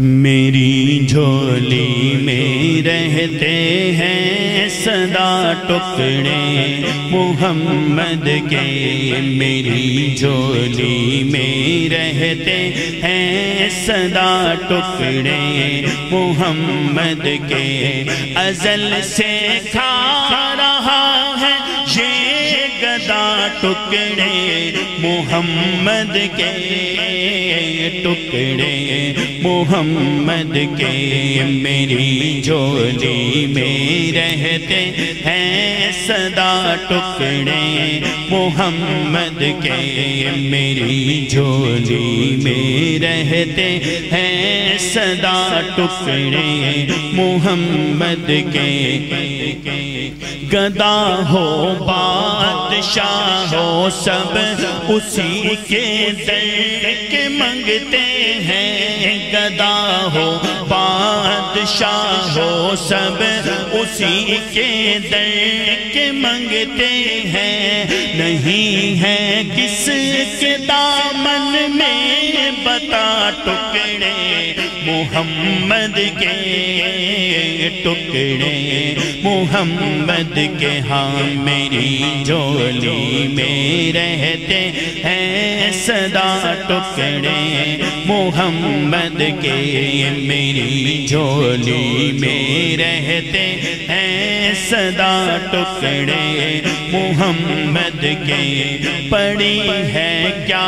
मेरी झोली में रहते हैं सदा टुकड़े मोहम्मद के। मेरी झोली में रहते हैं सदा टुकड़े मोहम्मद के। अजल से खा रहा है ये गदा टुकड़े मोहम्मद के, टुकड़े मोहम्मद के। मेरी झोली में रहते हैं सदा टुकड़े मोहम्मद के। मेरी झोली में रहते हैं सदा टुकड़े मोहम्मद के। गदा हो बादशाह हो सब उसी के दर के मंगते हैं। गदा हो बादशाह हो सब उसी के दर के मंगते हैं। नहीं है किसके दामन में बता टुकड़े मोहम्मद के, टुकड़े मोहम्मद के। हाँ मेरी झोली में रहते हैं सदा टुकड़े मोहम्मद के। मेरी झोली में रहते हैं सदा टुकड़े मोहम्मद के। पड़ी है क्या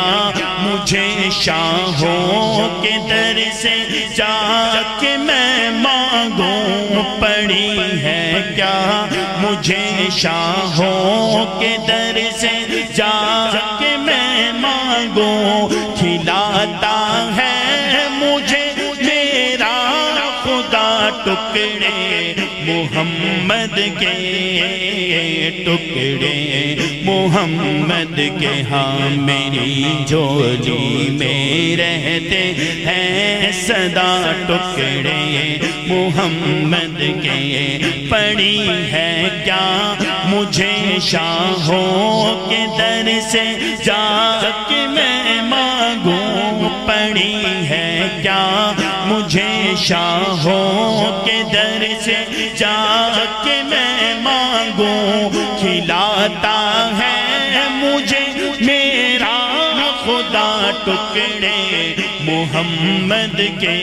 मुझे शाहों के दर से जाके मैं मांगूं, पड़ी है क्या मुझे शाहों के दर से जाके मैं मांगूं। खिलाता है मुझे मेरा खुदा टुकड़े मोहम्मद के, टुकड़े मोहम्मद के। हाँ मेरी झोली में रहते हैं सदा टुकड़े मोहम्मद के। पड़ी है क्या मुझे शाहों के दर से जाके मैं मांगूं, पड़ी है क्या मुझे शाहों के दर से जाके मैं मांगूं। खिलाता है मुझे मेरा खुदा टुकड़े मोहम्मद के,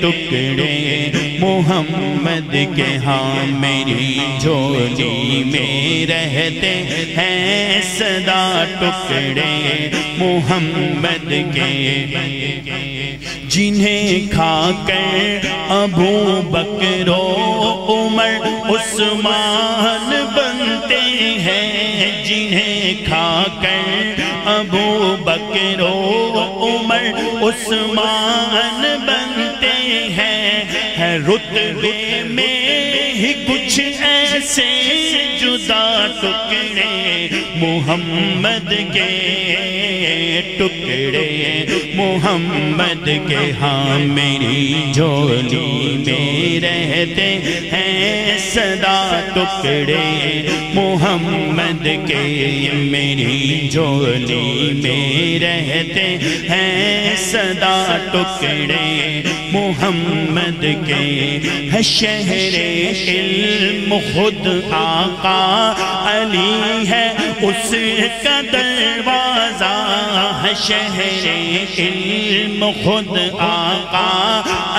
टुकड़े मोहम्मद के। हाँ मेरी झोली में रहते हैं सदा टुकड़े मोहम्मद के। जिन्हें खाकर अबू बकर उमर उस्मान बनते हैं, जिन्हें खाकर अबू बकर उमर उस्मान बनते हैं। है रुतबे में ही कुछ ऐसे जुदा टुकड़े मोहम्मद के, टुकड़े मोहम्मद के। हाँ मेरी झोली में रहते हैं सदा टुकड़े मोहम्मद के। मेरी झोली में रहते हैं सदा टुकड़े मोहम्मद के। है शहरे इल्म खुद आका अली है उसका दरवाज़ा, है शहरे इल्म खुद आका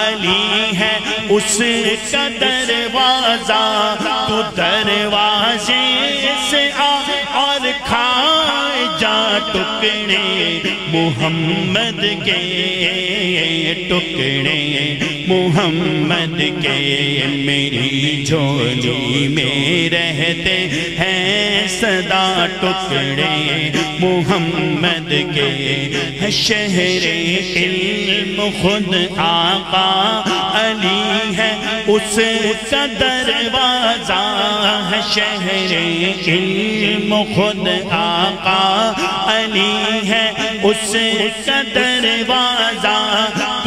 अली है उसका दरवाज़ा। तू दरवाजे से आ और खा जा टुकड़े मोहम्मद के, टुकड़े मोहम्मद के। मेरी झोली में रहते हैं सदा टुकड़े मोहम्मद के। है शहरे इल्म खुद आका अली है उसका दरवाज़ा, है शहरे इल्म खुद आका अली है उसका दरवाज़ा।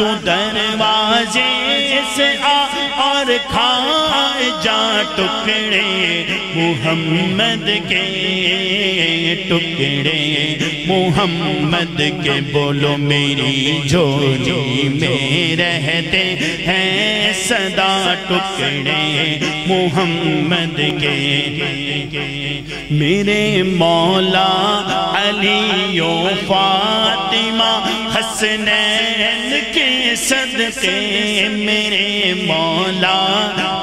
तू दरवाजे से आ और खा जा टुकड़े मोहम्मद के, टुकड़े मोहम्मद के। बोलो मेरी झोली में रहते हैं सदा टुकड़े मोहम्मद के। मेरे मौला अली ओ फातिमा हसनैन के सदके, मेरे मौला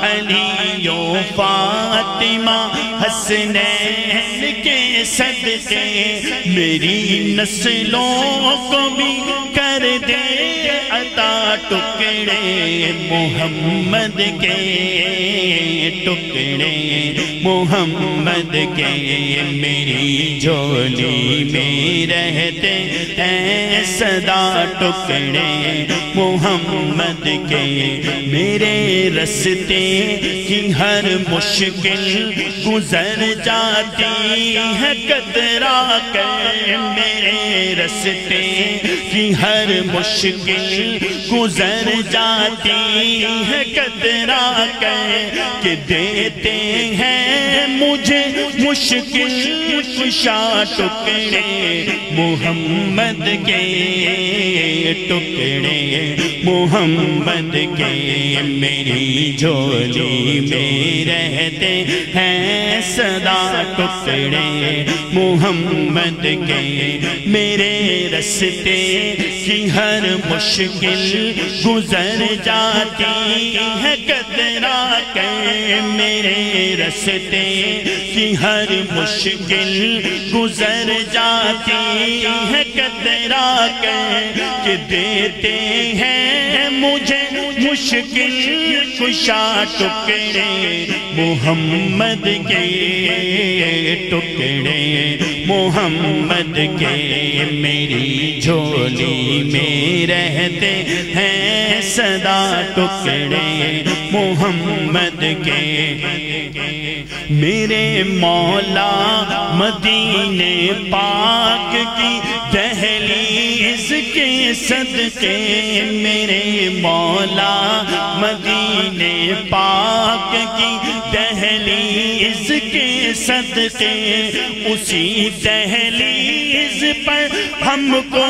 अली ओ फातिमा हसनैन के सदके। मेरी नस्लों को भी कर दे अता टुकड़े मोहम्मद के, टुकड़े मोहम्मद के। मेरी झोली में रहते हैं सदा टुकड़े मोहम्मद के। मेरे रस्ते की हर मुश्किल गुजर जाती है कतरा कर, मेरे रस्ते की हर मुश्किल गुजर जाती है कतरा कर। के देते हैं मुझे मुश्किल कुशा टुकड़े मोहम्मद के, टुकड़े मोहम्मद के। मेरी झोली में रहते हैं सदा टुकड़े मोहम्मद के। मेरे रस्ते की हर मुश्किल गुजर जाती है कतरा कर, मेरे रस्ते की हर मुश्किल गुजर जाती है कतरा कर। के देते हैं मुझे मुश्किल कुशा टुकड़े मोहम्मद के, टुकड़े मोहम्मद के। मेरी झोली में रहते हैं सदा टुकड़े मोहम्मद के। मेरे मौला मदीने पाक की दहलीज के सदके, मेरे मौला मदीने पाक की दहलीज के सदके। उसी दहलीज पर हमको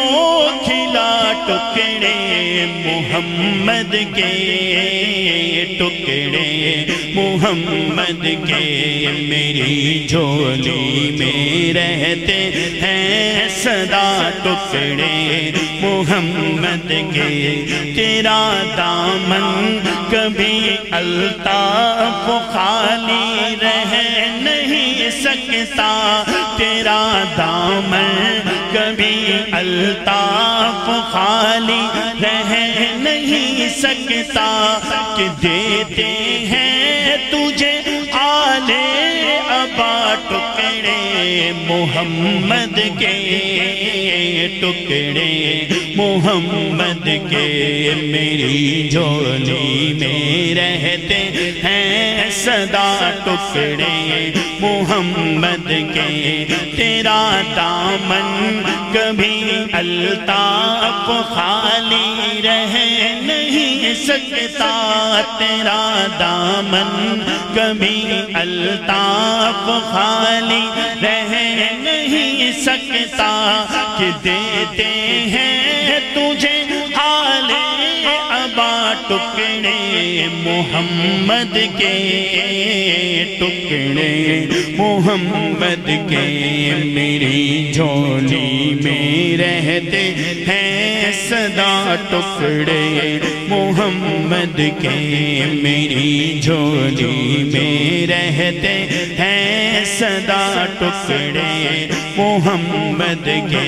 खिला टुकड़े मोहम्मद के, टुकड़े मोहम्मद के। मेरी झोली में रहते हैं सदा टुकड़े मोहम्मद के। तेरा दामन कभी अल्ताफ खाली रह नहीं सकता, तेरा दामन कभी अल्ताफ खाली रह नहीं सकता। कि देते हैं तुझे आले अबा टुकड़े मोहम्मद के, टुकड़े मोहम्मद के। मेरी झोली में रहते हैं सदा टुकड़े मोहम्मद के। तेरा दामन कभी अल्ताफ खाली रह नहीं सकता, तेरा दामन कभी अल्ताफ खाली रह नहीं सकता। कि देते हैं तुझे आले अबा टुकड़े मोहम्मद के, टुकड़े मोहम्मद के। मेरी झोली में रहते हैं सदा टुकड़े मोहम्मद के। मेरी झोली में रहते हैं सदा टुकड़े मोहम्मद के।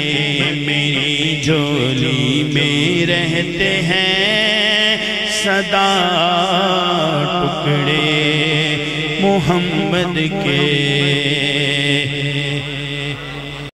मेरी झोली में रहते हैं सदा टुकड़े मोहम्मद के।